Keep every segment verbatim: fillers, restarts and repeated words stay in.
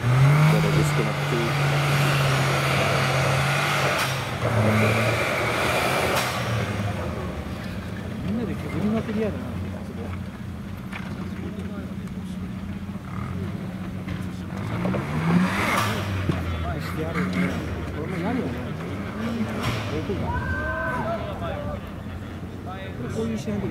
るこのリスクの低いみんなで削りまくりやるな。こういう試合でいくんだ。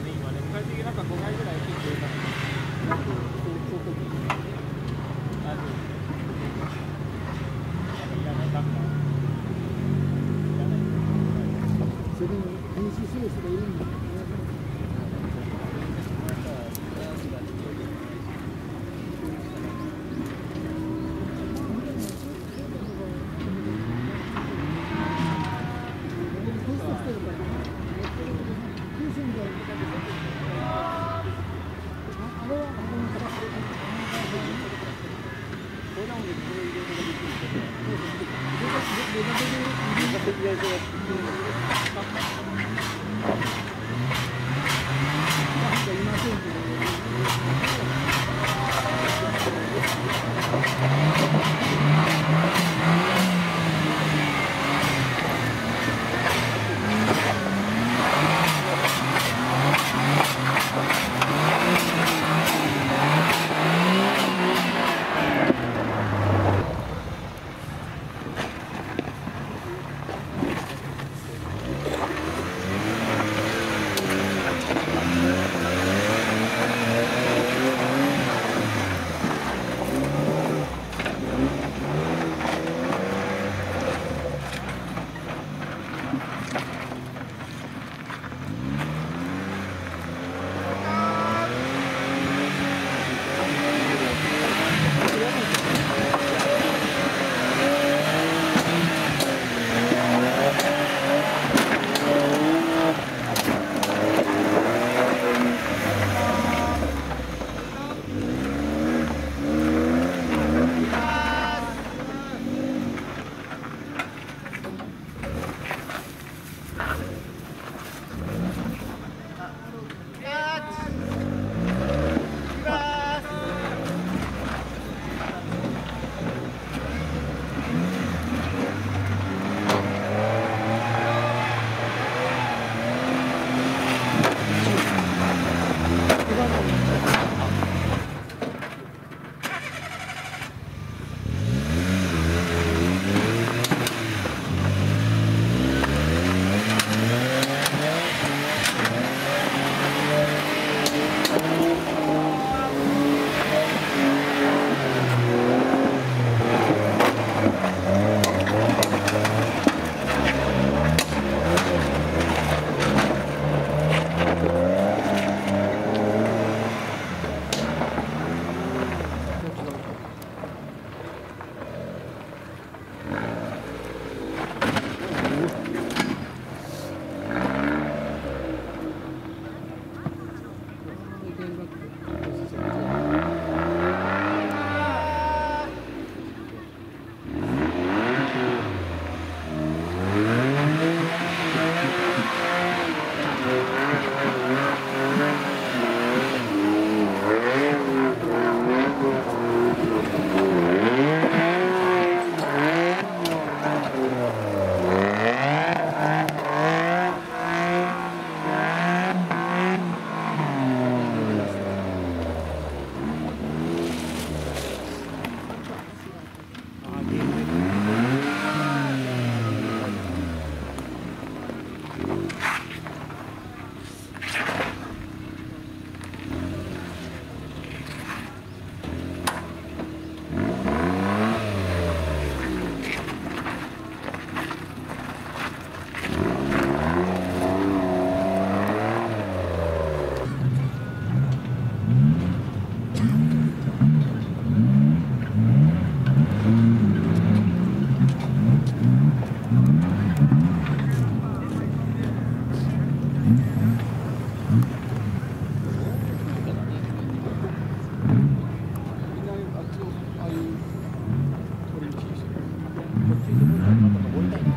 いと思うから、また登りたいな。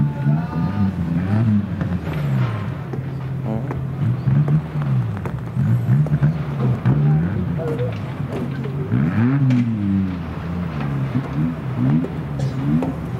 Mm-hmm.